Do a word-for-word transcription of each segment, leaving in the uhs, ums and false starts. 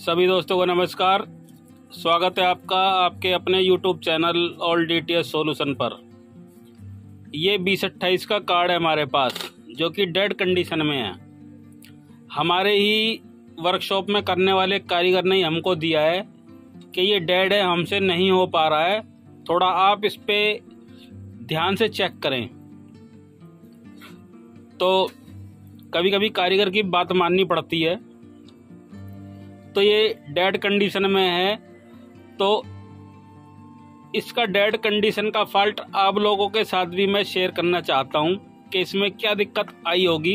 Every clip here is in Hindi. सभी दोस्तों को नमस्कार। स्वागत है आपका आपके अपने YouTube channel all D T S solution पर। ये बीस अट्ठाईस का कार्ड है हमारे पास, जो कि डेड कंडीशन में है। हमारे ही वर्कशॉप में करने वाले कारीगर ने हमको दिया है कि ये डेड है, हमसे नहीं हो पा रहा है, थोड़ा आप इस पर ध्यान से चेक करें। तो कभी कभी कारीगर की बात माननी पड़ती है। तो ये डेड कंडीशन में है, तो इसका डेड कंडीशन का फॉल्ट आप लोगों के साथ भी मैं शेयर करना चाहता हूं कि इसमें क्या दिक्कत आई होगी।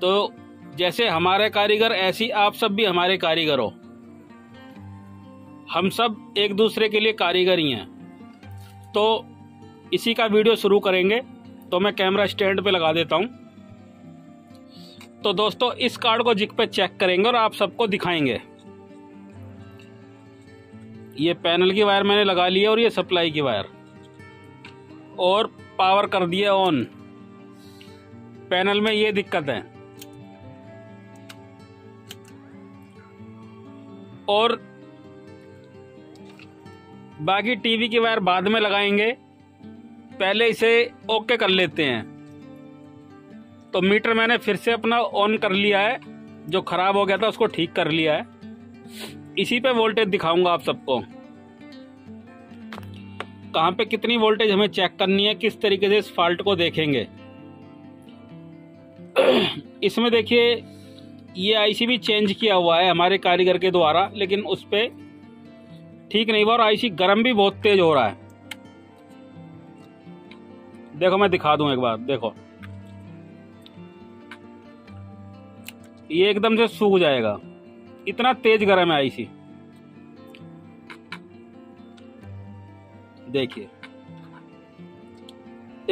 तो जैसे हमारे कारीगर, ऐसी आप सब भी हमारे कारीगर हो। हम सब एक दूसरे के लिए कारीगर ही हैं। तो इसी का वीडियो शुरू करेंगे, तो मैं कैमरा स्टैंड पे लगा देता हूं। तो दोस्तों, इस कार्ड को जिक पे चेक करेंगे और आप सबको दिखाएंगे। ये पैनल की वायर मैंने लगा ली है और ये सप्लाई की वायर, और पावर कर दिया ऑन। पैनल में ये दिक्कत है, और बाकी टीवी की वायर बाद में लगाएंगे, पहले इसे ओके कर लेते हैं। तो मीटर मैंने फिर से अपना ऑन कर लिया है, जो खराब हो गया था उसको ठीक कर लिया है। इसी पे वोल्टेज दिखाऊंगा आप सबको, कहाँ पे कितनी वोल्टेज हमें चेक करनी है, किस तरीके से इस फॉल्ट को देखेंगे। इसमें देखिए, ये आईसी भी चेंज किया हुआ है हमारे कारीगर के द्वारा, लेकिन उस पर ठीक नहीं हुआ, और आईसी गर्म भी बहुत तेज हो रहा है। देखो मैं दिखा दूं एक बार। देखो ये एकदम से सूख जाएगा, इतना तेज गर्म है आईसी। देखिए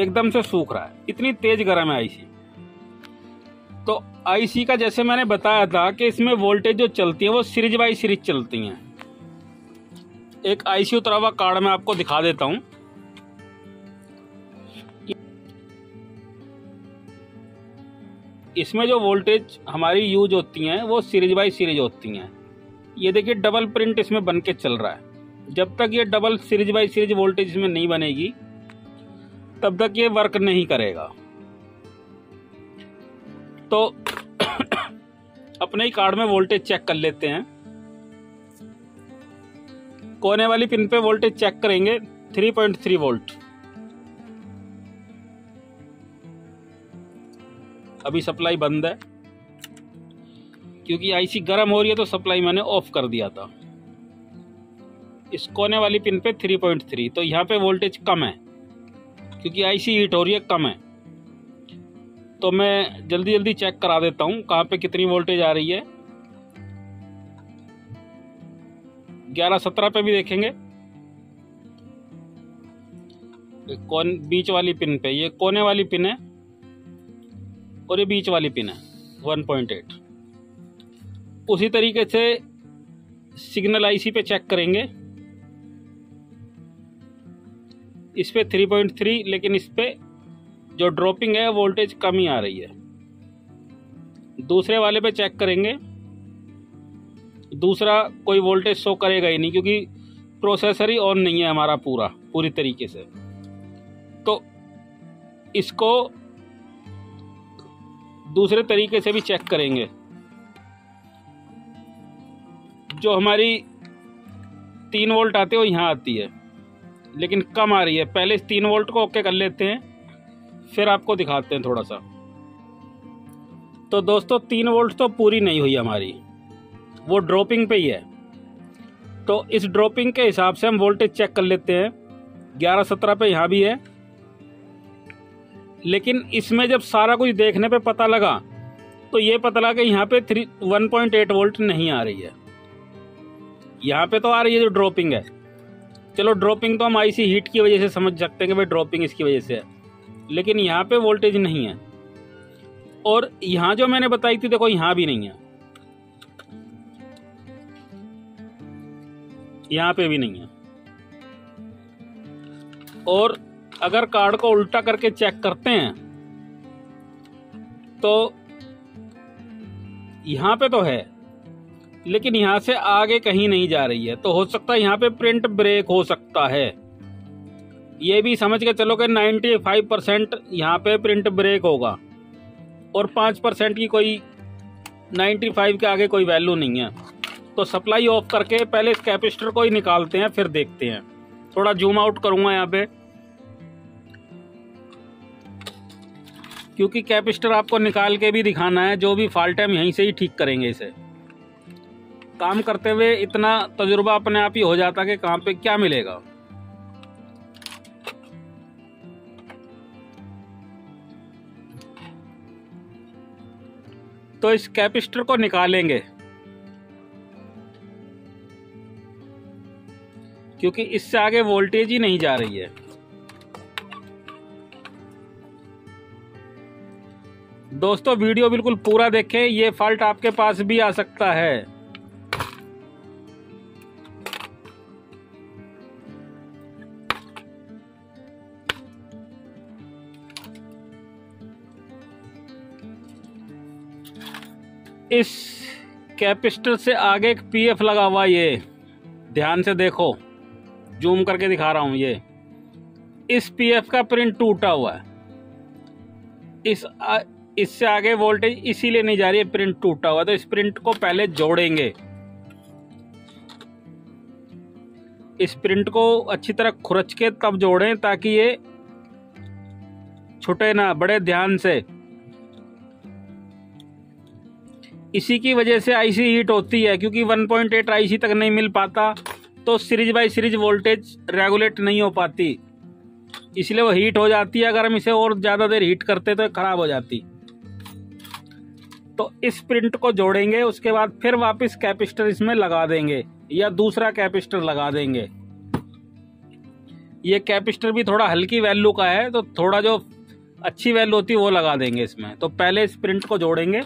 एकदम से सूख रहा है, इतनी तेज गर्म है आईसी। तो आईसी का जैसे मैंने बताया था कि इसमें वोल्टेज जो चलती है वो सीरीज बाई सीरीज चलती हैं। एक आईसी उतरा हुआ कार्ड मैं आपको दिखा देता हूं। इसमें जो वोल्टेज हमारी यूज होती हैं वो सीरीज बाई सीरीज होती हैं। ये देखिए डबल प्रिंट इसमें बन के चल रहा है। जब तक ये double series by series voltage इसमें नहीं बनेगी, तब तक ये वर्क नहीं करेगा। तो अपने ही कार्ड में वोल्टेज चेक कर लेते हैं। कोने वाली पिन पे वोल्टेज चेक करेंगे, थ्री पॉइंट थ्री वोल्ट। अभी सप्लाई बंद है, क्योंकि आईसी गर्म हो रही है, तो सप्लाई मैंने ऑफ कर दिया था। इस कोने वाली पिन पे थ्री पॉइंट थ्री, तो यहाँ पे वोल्टेज कम है, क्योंकि आईसी हीट हो रही है, कम है। तो मैं जल्दी जल्दी चेक करा देता हूँ कहाँ पे कितनी वोल्टेज आ रही है। ग्यारह सत्रह पे भी देखेंगे। कौन बीच वाली पिन पे, ये कोने वाली पिन है और ये बीच वाली पिन है, वन पॉइंट एट। उसी तरीके से सिग्नल आईसी पे चेक करेंगे। इस पे थ्री पॉइंट थ्री, लेकिन इस पे जो ड्रॉपिंग है वोल्टेज कम ही आ रही है। दूसरे वाले पे चेक करेंगे, दूसरा कोई वोल्टेज शो करेगा ही नहीं, क्योंकि प्रोसेसर ही ऑन नहीं है हमारा पूरा पूरी तरीके से। तो इसको दूसरे तरीके से भी चेक करेंगे। जो हमारी तीन वोल्ट आती है वो यहाँ आती है, लेकिन कम आ रही है। पहले इस तीन वोल्ट को ओके कर लेते हैं, फिर आपको दिखाते हैं थोड़ा सा। तो दोस्तों, तीन वोल्ट तो पूरी नहीं हुई हमारी, वो ड्रॉपिंग पे ही है। तो इस ड्रॉपिंग के हिसाब से हम वोल्टेज चेक कर लेते हैं। ग्यारह सत्रह पे यहाँ भी है, लेकिन इसमें जब सारा कुछ देखने पे पता लगा, तो ये पता लगा कि यहाँ पे three one point eight volt नहीं आ रही है। यहाँ पे तो आ रही है जो ड्रॉपिंग है। चलो ड्रॉपिंग तो हम आईसी हीट की वजह से समझ सकते हैं कि भाई ड्रॉपिंग इसकी वजह से है, लेकिन यहाँ पे वोल्टेज नहीं है। और यहाँ जो मैंने बताई थी, देखो यहाँ भी नहीं है, यहाँ पे भी नहीं है। और अगर कार्ड को उल्टा करके चेक करते हैं, तो यहाँ पे तो है, लेकिन यहाँ से आगे कहीं नहीं जा रही है, तो हो सकता है यहाँ पे प्रिंट ब्रेक हो सकता है। ये भी समझ के चलो कि पचानवे परसेंट यहाँ पे प्रिंट ब्रेक होगा और पाँच परसेंट की कोई पचानवे के आगे कोई वैल्यू नहीं है। तो सप्लाई ऑफ करके पहले इस कैपेसिटर को ही निकालते हैं, फिर देखते हैं। थोड़ा जूम आउट करूँगा यहाँ पे, क्योंकि कैपेसिटर आपको निकाल के भी दिखाना है। जो भी फॉल्ट है हम यहीं से ही ठीक करेंगे। इसे काम करते हुए इतना तजुर्बा अपने आप ही हो जाता कि कहाँ पे क्या मिलेगा। तो इस कैपेसिटर को निकालेंगे, क्योंकि इससे आगे वोल्टेज ही नहीं जा रही है। दोस्तों वीडियो बिल्कुल पूरा देखें, ये फॉल्ट आपके पास भी आ सकता है। इस कैपेसिटर से आगे एक पीएफ लगा हुआ, ये ध्यान से देखो, जूम करके दिखा रहा हूँ। ये इस पीएफ का प्रिंट टूटा हुआ है। इस आ, इससे आगे वोल्टेज इसीलिए नहीं जा रही है, प्रिंट टूटा हुआ। तो इस प्रिंट को पहले जोड़ेंगे, इस प्रिंट को अच्छी तरह खुरच के तब जोड़ें ताकि ये छूटे ना। बड़े ध्यान से, इसी की वजह से आईसी हिट होती है, क्योंकि वन पॉइंट एट आईसी तक नहीं मिल पाता तो series by series voltage regulate नहीं हो पाती, इसलिए वो हीट हो जाती है। अगर हम इसे और ज़्यादा देर हीट करते तो ख़राब हो जाती। तो इस प्रिंट को जोड़ेंगे, उसके बाद फिर वापस कैपेसिटर इसमें लगा देंगे या दूसरा कैपेसिटर लगा देंगे। ये कैपेसिटर भी थोड़ा हल्की वैल्यू का है, तो थोड़ा जो अच्छी वैल्यू होती है वो लगा देंगे इसमें। तो पहले इस प्रिंट को जोड़ेंगे,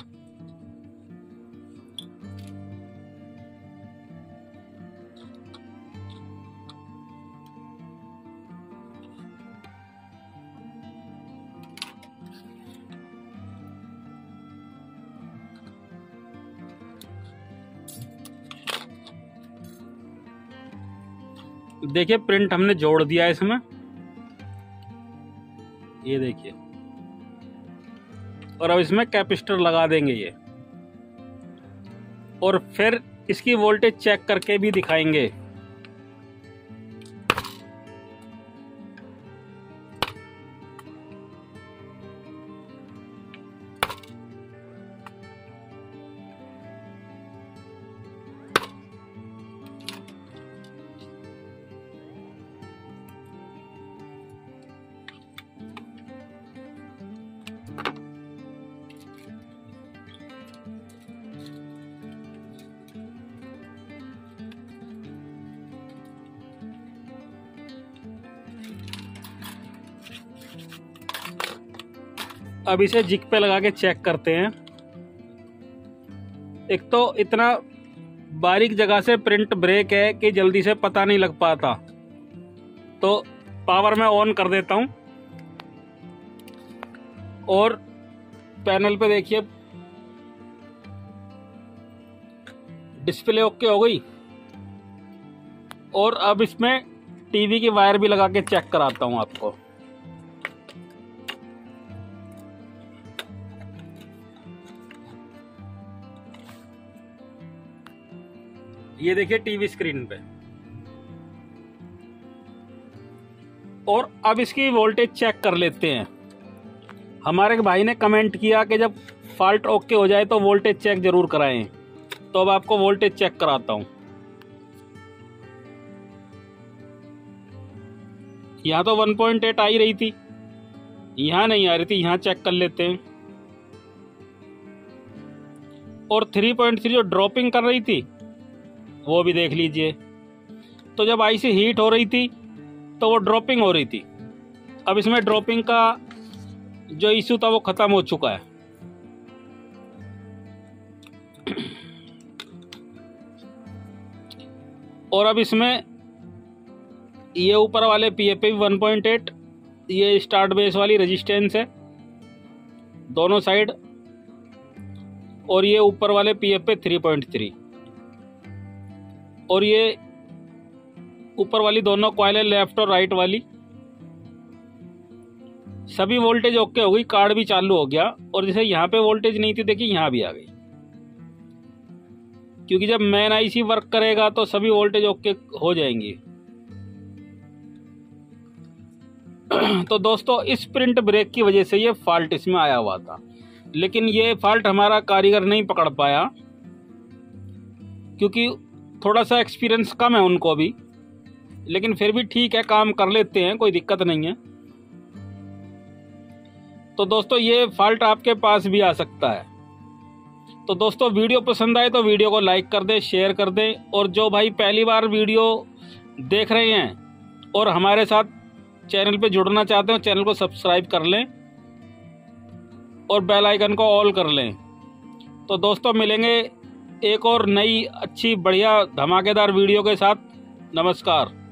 देखिए प्रिंट हमने जोड़ दिया है इसमें, ये देखिए। और अब इसमें कैपेसिटर लगा देंगे ये, और फिर इसकी वोल्टेज चेक करके भी दिखाएंगे। अब इसे जिग पे लगा के चेक करते हैं। एक तो इतना बारीक जगह से प्रिंट ब्रेक है कि जल्दी से पता नहीं लग पाता। तो पावर मैं ऑन कर देता हूँ और पैनल पे देखिए डिस्प्ले ओके हो गई। और अब इसमें टीवी की वायर भी लगा के चेक कराता हूँ आपको। ये देखिए टीवी स्क्रीन पे। और अब इसकी वोल्टेज चेक कर लेते हैं। हमारे भाई ने कमेंट किया कि जब फॉल्ट ओके हो जाए तो वोल्टेज चेक जरूर कराएं, तो अब आपको वोल्टेज चेक कराता हूं। यहां तो वन पॉइंट एट आई रही थी, यहां नहीं आ रही थी, यहां चेक कर लेते हैं। और थ्री पॉइंट थ्री जो ड्रॉपिंग कर रही थी वो भी देख लीजिए। तो जब आईसी हीट हो रही थी तो वो ड्रॉपिंग हो रही थी। अब इसमें ड्रॉपिंग का जो इशू था वो ख़त्म हो चुका है। और अब इसमें ये ऊपर वाले पीएफ पे भी वन पॉइंट एट, ये स्टार्ट बेस वाली रेजिस्टेंस है दोनों साइड, और ये ऊपर वाले पीएफ पे थ्री पॉइंट थ्री। और ये ऊपर वाली दोनों कॉइल है, लेफ्ट और राइट वाली, सभी वोल्टेज ओके हो गई, कार्ड भी चालू हो गया। और जैसे यहाँ पे वोल्टेज नहीं थी, देखिए यहाँ भी आ गई, क्योंकि जब मेन आईसी वर्क करेगा तो सभी वोल्टेज ओके हो जाएंगी। तो दोस्तों, इस प्रिंट ब्रेक की वजह से ये फॉल्ट इसमें आया हुआ था, लेकिन ये फॉल्ट हमारा कारीगर नहीं पकड़ पाया, क्योंकि थोड़ा सा एक्सपीरियंस कम है उनको भी, लेकिन फिर भी ठीक है, काम कर लेते हैं, कोई दिक्कत नहीं है। तो दोस्तों, ये फॉल्ट आपके पास भी आ सकता है। तो दोस्तों, वीडियो पसंद आए तो वीडियो को लाइक कर दें, शेयर कर दें, और जो भाई पहली बार वीडियो देख रहे हैं और हमारे साथ चैनल पे जुड़ना चाहते हो, चैनल को सब्सक्राइब कर लें और बेल आइकन को ऑल कर लें। तो दोस्तों, मिलेंगे एक और नई अच्छी बढ़िया धमाकेदार वीडियो के साथ। नमस्कार।